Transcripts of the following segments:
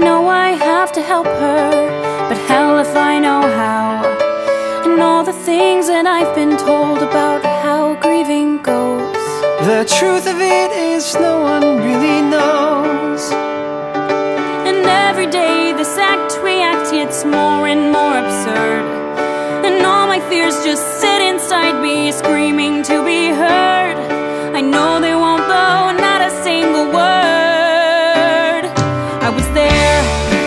know I have to help her, but hell if I know how. And all the things that I've been told about how grieving goes, the truth of it is no one really knows. And every day this act-react gets more and more absurd, and all my fears just sit inside me screaming to be heard. I know they won't blow, not a single word. I was there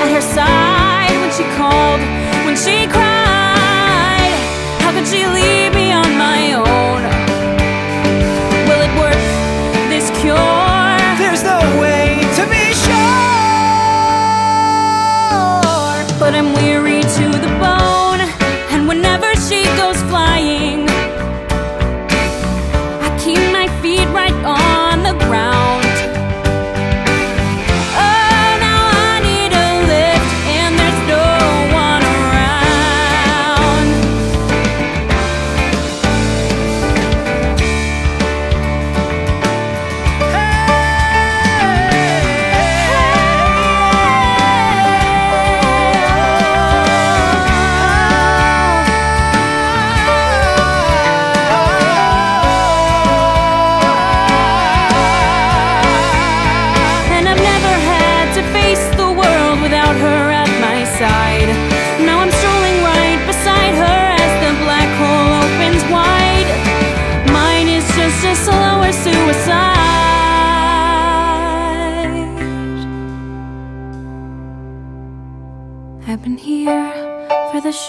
at her side when she called, when she cried. How could she leave me on my own? Will it work, this cure? There's no way to be sure. But I'm weary to the bone, and whenever she goes flying, I keep my feet right on the ground.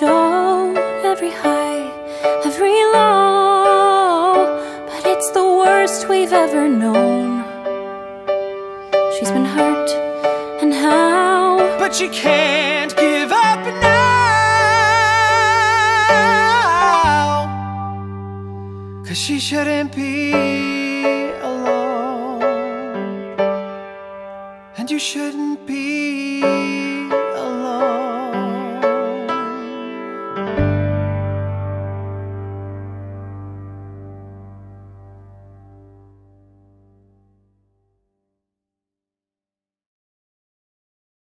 Show every high, every low, but it's the worst we've ever known. She's been hurt, and how? But she can't give up now, 'cause she shouldn't be alone, and you shouldn't be.